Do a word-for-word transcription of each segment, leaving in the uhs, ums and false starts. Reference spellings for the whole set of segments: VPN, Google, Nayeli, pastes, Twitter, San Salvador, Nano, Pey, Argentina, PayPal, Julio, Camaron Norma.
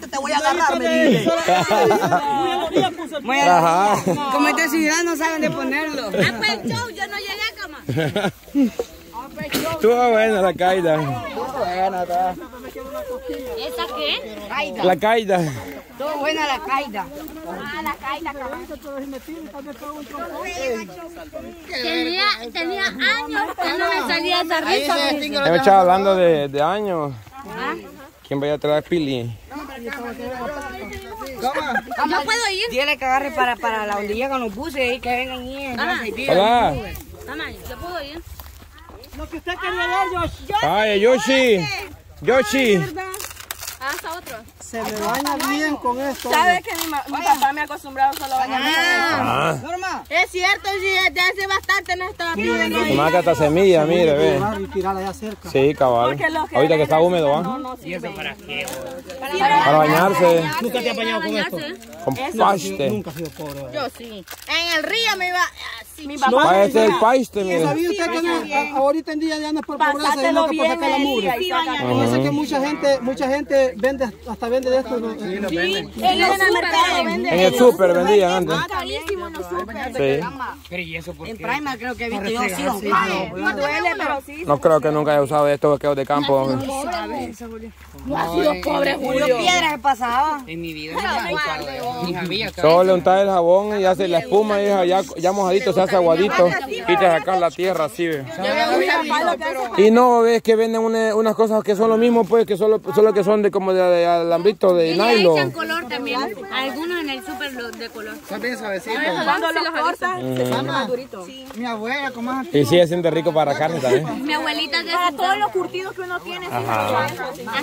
Te voy a agarrar, me dije. Como esta ciudad no saben de ponerlo. Ah, pues show, yo no llegué a cama. Estuvo buena la caída. Estuvo buena, ¿verdad? ¿Esta qué? La caída. Estuvo buena la caída. Ah, la caída, tenía, tenía años que no me salía esa risa. Hemos estado hablando de, de años. ¿Ah? ¿Quién vaya a traer Pili? ¿No puedo ir? Tiene que agarre para, para la ondilla con los buses y que vengan y... Ah, hola. Mamá, ¿yo puedo ir? Lo que usted quería ver, Yoshi. Ay, Yoshi. Yoshi. Ah, hasta otro. Se me baña bien con esto. ¿Sabes que mi, mi papá me ha acostumbrado solo a bañarme ah. con esto? Norma. Es cierto, sí, ya hace bastante no estaba bien. Más que hasta semilla, mire, ve. Y tirarla allá cerca. Sí, cabal. Ahorita que está húmedo, ¿va? No, no, ¿y eso para qué? Para, sí, para, para bañarse. bañarse. ¿Nunca te has bañado con esto? Con paiste. Nunca he sido pobre. ¿Verdad? Yo sí. En el río me iba... Mi papá este es el paiste, mire. ¿Sabía usted que no, ahorita en día ya no es por pobreza, sino que por sacar la mugre? Yo sé que mucha gente, mucha gente vende hasta vende de estos. Sí, sí, venden. En el, el mercado venden. En el súper vendían antes. Ah, carísimo, no súper. En Prima creo que he visto yo, sí, sí. No duele, pero sí. No creo que nunca haya usado estos vaqueros de campo. No ha sido pobre, Julio. Yo piedras que pasaba. En mi vida. Solo untar el jabón y hace la espuma, hija, ya, ya mojadito se hace aguadito. Y te sacan la tierra así. Y no ves que venden una, unas cosas que son lo mismo, pues, que solo, solo que son de como de, de alambrito de nylon. Y echan color también. Algunos en el súper de color. Son bien suavecitos. Cuando los cortas, se ven más duritos. Mi abuela, como más. Y sí, siente rico para carne también. Mi abuelita de todos los curtidos que uno tiene.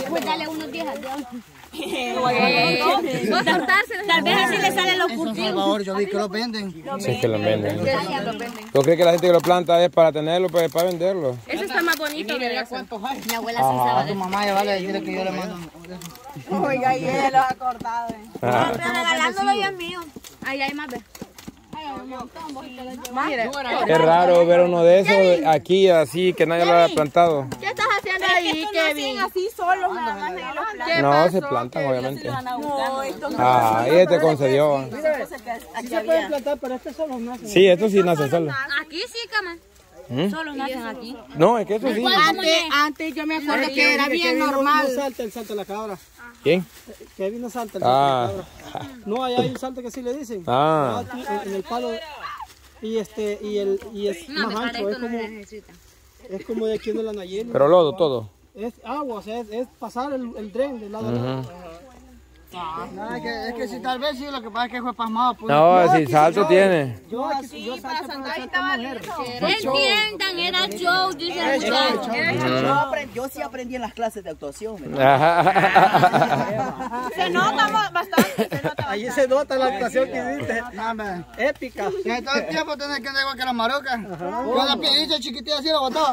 Pues dale unos diez al día. No cortarse, tal vez así le salen los curtidos. En Salvador yo vi que los venden. Sí, que los venden. ¿Tú crees que la gente que lo planta es para tenerlo, pues, para venderlo? Eso está más bonito. Mi abuela sí sabe. A tu mamá ya vale decirle que yo le mando. Oiga, y él lo ha cortado. No, pero regalándolo ya es mío. Ahí hay más, ve. Qué raro ver uno de esos aquí así que nadie lo haya plantado. ¿Qué estás haciendo ahí, Kevin? Así solos nada más. No, se plantan obviamente. Ah, y este concedió. Aquí se pueden plantar, pero estos solos nacen. Sí, estos sí nacen solos. Aquí sí, cama. ¿Mm? Solo nacen aquí. No, es que eso sí. Antes, antes yo me acuerdo que era bien normal. No salta el salto de la cabra. ¿Quién? Kevin no salta el salto ah. de la cabra. No, allá hay un salto que sí le dicen. Ah. Aquí, en, en el palo. Y este, y el, y es no, más ancho. Es como, no es como de aquí de la Nayeli. Pero lodo todo. Es agua, o sea, es, es pasar el, el dren del lado uh-huh. de la... No, no, es, que, es que si tal vez sí, lo que pasa es que fue pasmado. Pues, no, no, si salto yo, tiene. Yo, yo, sí, yo para saltar estaba listo. Entiendan, era show, dice el muchacho. Yo sí aprendí en las clases de actuación. Se nota bastante. Allí se nota la actuación que hiciste. Épica. En todo el tiempo tenés que andar igual que las marocas. Con la piedrita chiquitita así lo botó.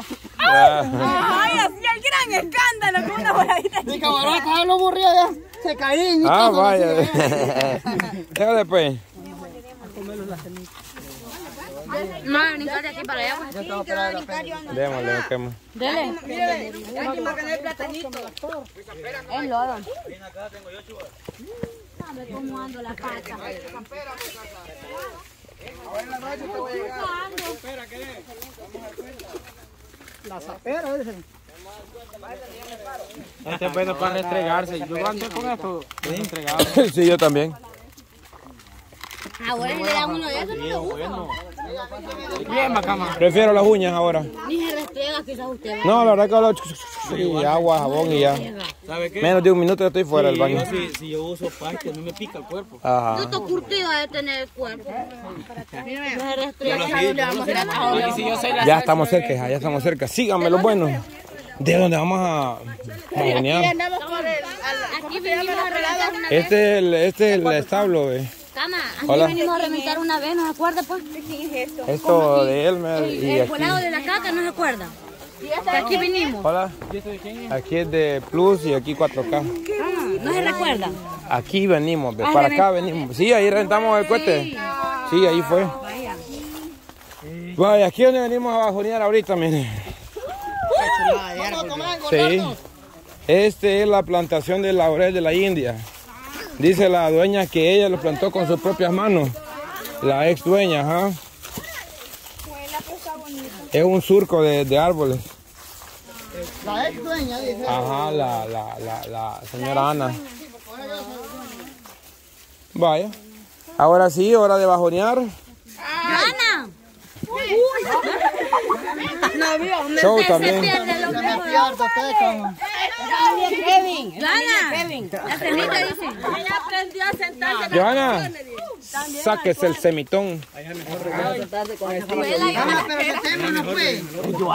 Ay, así el gran escándalo con una voladita chiquita. Mi camarada, ¿sabes lo aburrido ya? Se caí. Ah, vaya. Déjale pues. No, brincar de aquí para allá. Démosle, busquemos. Dele. Mire, aquí marcan el platanito. Es lodo. Dame cómo ando la pata. Ahora en la noche te voy a llegar. Campera, ¿qué es? La zapera, dicen. Este es bueno para restregarse. Yo ando con esto restregado. Sí, yo también. Ahora le da uno de esos, no le gusta. Bien, macama. Prefiero las uñas ahora. Ni se restrega quizás usted. No, la verdad que lo... Y agua, jabón y ya. ¿Sabe qué? Menos de un minuto ya estoy fuera del baño. Si yo uso paste, no me pica el cuerpo. Yo estoy curtido de tener el cuerpo. Ya estamos cerca, ya estamos cerca. Síganme los buenos. ¿De dónde vamos a bañar? Este es el, este es el establo, ve. Cama, aquí hola. Venimos a reventar una vez, ¿no se acuerda, pues? ¿Qué es esto? Esto de Elmer y el, el colado de la caca, ¿no se acuerda? Que aquí vinimos. Hola. Aquí es de Plus y aquí cuatro K. Ah, ¿no se recuerda? Aquí venimos, ve. Para acá venimos. Sí, ahí rentamos el cohete. Sí, ahí fue. Vaya, aquí donde venimos a bajonear ahorita, mire. chulada de árbol. Sí. Esta es la plantación de laurel de la India. Dice la dueña que ella lo plantó con sus propias manos. La ex dueña, ajá. Es un surco de, de árboles. La ex dueña, dice. Ajá, la, la, la, la señora Ana. Vaya. Ahora sí, hora de bajonear. ¡Ana! No vio, me pierde lo mismo. Kevin, Kevin, la semita dice. Ella aprendió a sentarse. Johanna, sáquese el semitón.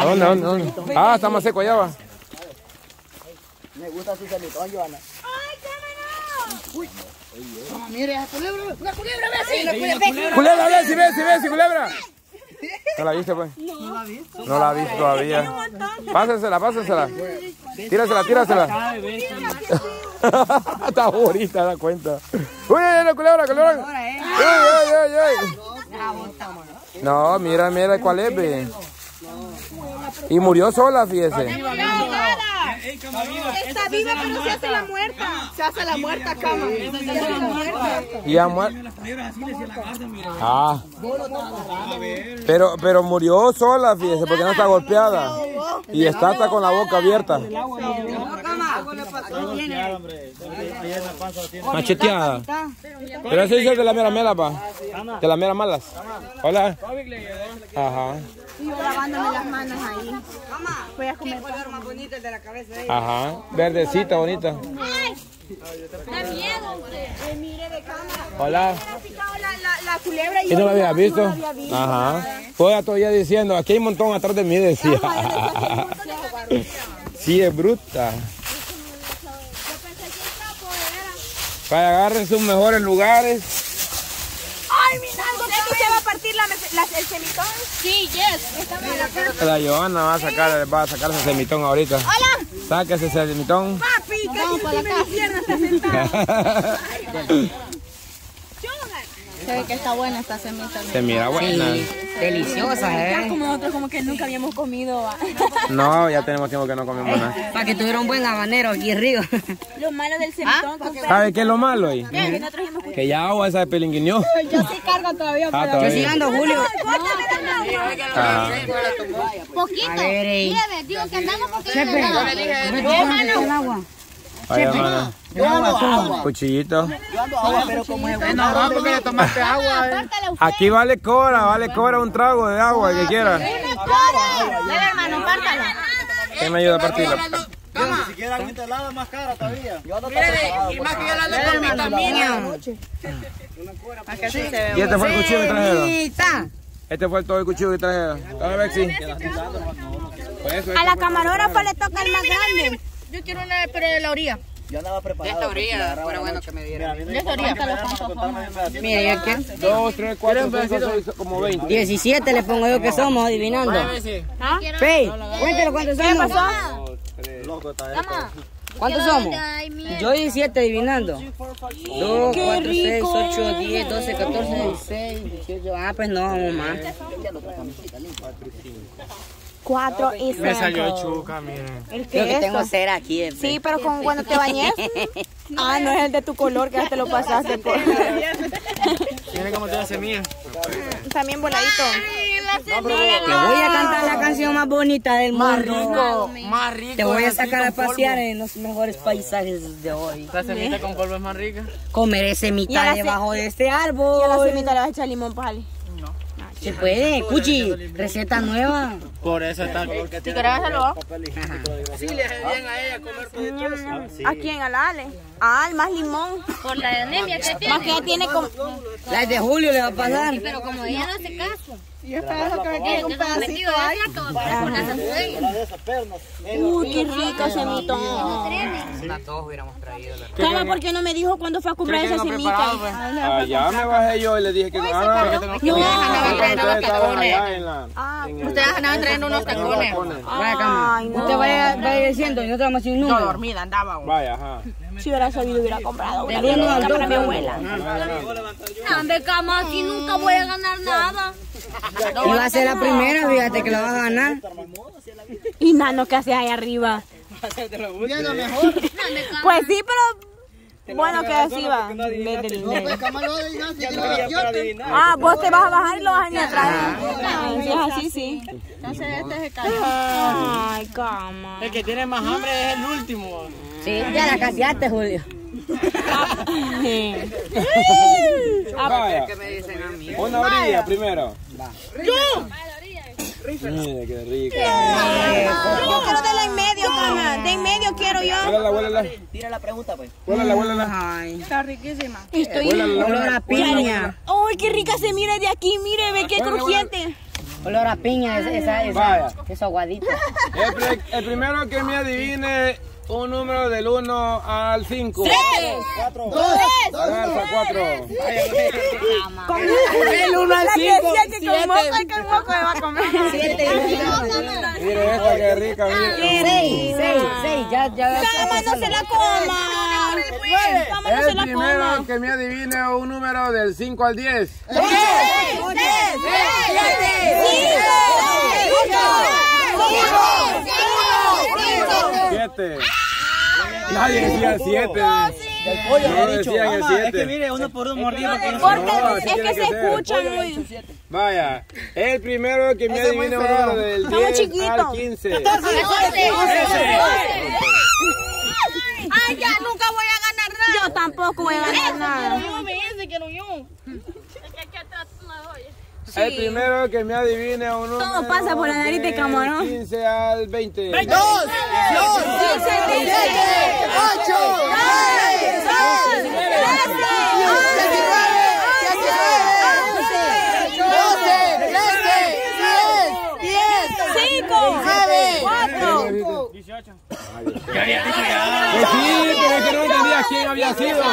¿Dónde, dónde, dónde? Ah, está más seco allá va. Me gusta su semitón, Johanna. ¡Ay, Kevin! No, mire, esa culebra, una culebra, ve. Culebra, ve, si ve, si ve, si culebra. ¿No la viste, pues? No la vi. No la vi todavía. Pásensela, pásensela. Tírasela, tírasela. Está bonita, da cuenta. Uy, la culebra, culebra. Uy, uy, uy. No, mira, mira cuál es, ve. Y murió sola, fíjese. Está viva, pero se hace la muerta. Se hace la muerta, cama. Se hace la muerta. Y a muerta. Ah. Pero, pero murió sola, fíjese, porque no está golpeada. Y está hasta con la boca abierta. Macheteada. Pero ese dice de la mera mela, pa. De las meras malas. Hola. Ajá. Y yo lavándome las manos ahí. Voy a comer. De la cabeza de ella. Ajá, verdecita, bonita. ¡Ay! ¡Da miedo usted! Mire de cámara. Hola. La culebra y yo no la había visto. Ajá. Pues todavía diciendo, aquí hay un montón atrás de mí, decía. Sí, es bruta. Para agarren sus mejores lugares. ¡Ay, mira! ¿Partir la, la, el semitón? Sí, yes. Está la Johanna va a sacar, va a sacar ese semitón ahorita. Hola. Sáquese ese semitón. Papi, que no, no, mi pierna está sentada. Se ve que está buena esta semita. Se mira buena. Sí. Deliciosa, eh. Como nosotros como que nunca habíamos comido. ¿Va? No, ya tenemos tiempo que no comemos nada. Para que tuviera un buen habanero aquí arriba. Lo malo del semitón. ¿Ah? ¿Sabes qué es lo malo ahí? ¿Eh? Que ya agua esa de pelinguinio. Yo sí cargo todavía. Ah, todavía. Yo sí ando, Julio. Poquito. Nieve, digo que andamos poquito. No, agua. Vaya, yo ando agua. Cuchillito. Yo ando agua, pero como es bueno, no, porque le tomaste agua. Eh. Aquí vale cobra, vale cobra un trago de agua, que quiera. Dale, hermano, pártala. ¿Quién me ayuda a partirla? Ni siquiera agua helada más cara todavía. Y más que yo la ando con vitamina. Y este fue el cuchillo que trajeron. Este fue todo el cuchillo que trajeron. A ver si. A la camarógrafa le toca el más grande. Yo quiero una, pero de la orilla. Yo andaba preparado. De esta orilla, pero bueno que me diera. De esta orilla. Mira, ¿y aquí? Dos, tres, cuatro, cinco, como veinte. diecisiete le pongo yo que somos, adivinando. ¿Ah? Pey, cuéntelo cuántos somos. ¿Cuántos somos? Yo diecisiete adivinando. dos, cuatro, seis, ocho, diez, doce, catorce, dieciséis, dieciocho. Ah, pues no, vamos más. cuatro y cinco. Me salió chuca, miren. El que, Creo que tengo cera aquí. El sí, pero con, cuando te bañes. Ah, no es el de tu color, que ya te lo pasaste. Por... Miren cómo te la semilla. También voladito. Te voy a cantar la canción más bonita del mundo. Más rico. Te voy a sacar a pasear en los mejores paisajes de hoy. La semita con polvo es más rica. Comeré semita debajo de este árbol. Y a la semita le vas a echar limón, pali. Se puede, Cuchi, receta nueva. Por eso está bien. Si querés hacerlo. Sí, le hace bien a ella comer pollo. ¿A quién? ¿A la Ale? Ah, más limón. Por la anemia que tiene. Más que ella tiene como... La de Julio le va a pasar. Pero como ella no hace caso. Y es para eso que me quede un pedacito ahí. Uy, qué rica semitón. La todos hubiéramos traído. ¿Cómo? ¿Por qué no me dijo cuándo fue a comprar esa semita? Ya me bajé yo y le dije que no. Ustedes andaban trayendo unos tacones. Ustedes andaban trayendo unos tacones. Usted vaya diciendo y nosotros vamos sin número. No, dormida andaba. Vaya, ajá. Si hubiera sabido, hubiera comprado una cama para mi abuela. Dame cama, aquí nunca voy a ganar nada. Y va a ser la primera, fíjate que la vas a ganar. Y Nano, ¿qué haces ahí arriba? Ya lo mejor. Pues sí, pero... Bueno, que así va. No, ah, vos te vas a bajar y lo vas a ir atrás. Si es así, sí. Entonces este es el caso. Ay, cama. El que tiene más hambre es el último. Sí, ya la caseaste, Julio. Una orilla primero. ¡Yo! Mira, qué rico. Yo quiero de la en medio, cama. De en medio quiero yo. Huélala, huélala. Tira la pregunta, pues. Huélala, huélala. Ay, está riquísima. Estoy olor a piña. Ay, qué rica se mira de aquí. Mire, ve qué crujiente. Olor a piña, esa, esa. Eso aguadito. El primero que me adivine un número del uno al cinco. cuatro, dos, cuatro. El uno al cinco. Que con moco y con moco me va a comer. Mire esta que rica, mire. seis, seis, ya, ya. Cama, no se la coma. El primero que me adivine un número del cinco al diez. siete. Nadie decía el siete. El pollo no decía el siete. Es que mire, uno por uno mordido. Porque es que se escucha muy. Vaya, el primero que me adivina uno del diez al quince. Ay, ya nunca voy a ganar nada. Yo tampoco voy a ganar nada. Sí. El primero que me adivine un número. Todo pasa por la nariz de camarón. quince al veinte. veintidós, dieciocho, diecinueve, veinte, veintiuno, veintidós, veintitrés, veinticuatro, veinticinco, veintiséis, veintisiete, veintiocho. Que sí, pero es que no entendía quién había sido.